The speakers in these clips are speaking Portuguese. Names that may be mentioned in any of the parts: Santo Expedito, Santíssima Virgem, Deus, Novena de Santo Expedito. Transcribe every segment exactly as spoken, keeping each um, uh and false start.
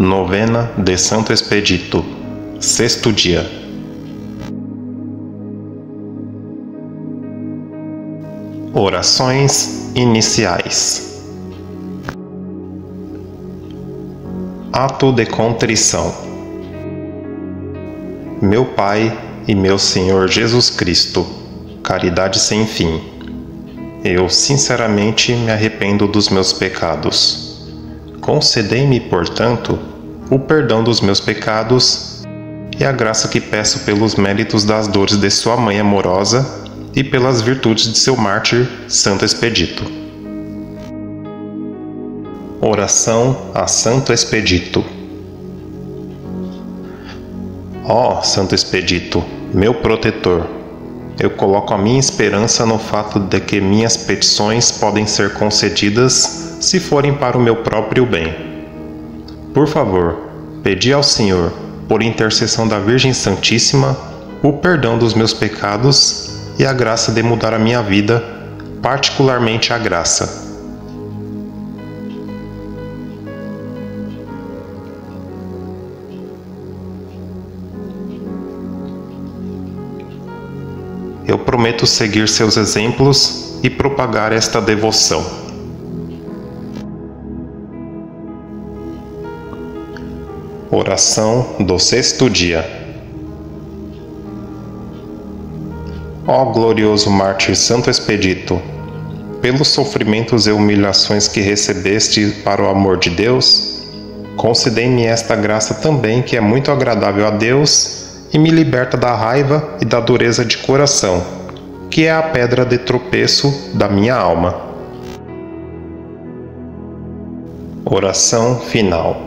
Novena de Santo Expedito, sexto dia. Orações iniciais. Ato de contrição. Meu Pai e meu Senhor Jesus Cristo, caridade sem fim, eu sinceramente me arrependo dos meus pecados. Concedei-me, portanto, o perdão dos meus pecados e a graça que peço pelos méritos das dores de sua mãe amorosa e pelas virtudes de seu mártir, Santo Expedito. Oração a Santo Expedito. Ó Santo Expedito, meu protetor, eu coloco a minha esperança no fato de que minhas petições podem ser concedidas se forem para o meu próprio bem. Por favor, pedi ao Senhor, por intercessão da Virgem Santíssima, o perdão dos meus pecados e a graça de mudar a minha vida, particularmente a graça. Eu prometo seguir seus exemplos e propagar esta devoção. Oração do sexto dia. Ó glorioso mártir Santo Expedito, pelos sofrimentos e humilhações que recebeste para o amor de Deus, concedei-me esta graça também, que é muito agradável a Deus e me liberta da raiva e da dureza de coração, que é a pedra de tropeço da minha alma. Oração final.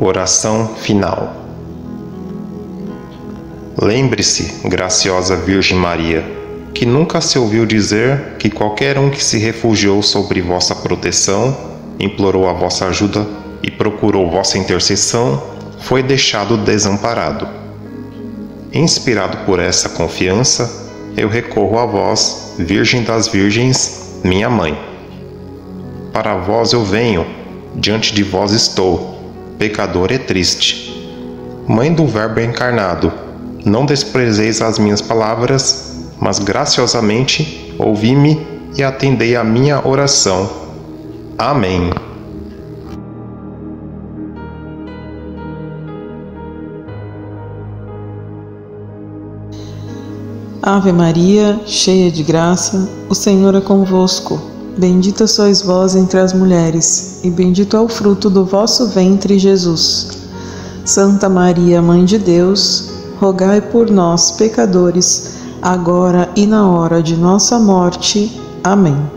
Oração final. Lembre-se, graciosa Virgem Maria, que nunca se ouviu dizer que qualquer um que se refugiou sobre vossa proteção, implorou a vossa ajuda e procurou vossa intercessão, foi deixado desamparado. Inspirado por essa confiança, eu recorro a vós, Virgem das Virgens, minha Mãe. Para vós eu venho, diante de vós estou, pecador e triste. Mãe do Verbo encarnado, não desprezeis as minhas palavras, mas graciosamente ouvi-me e atendei à minha oração. Amém. Ave Maria, cheia de graça, o Senhor é convosco. Bendita sois vós entre as mulheres, e bendito é o fruto do vosso ventre, Jesus. Santa Maria, Mãe de Deus, rogai por nós, pecadores, agora e na hora de nossa morte. Amém.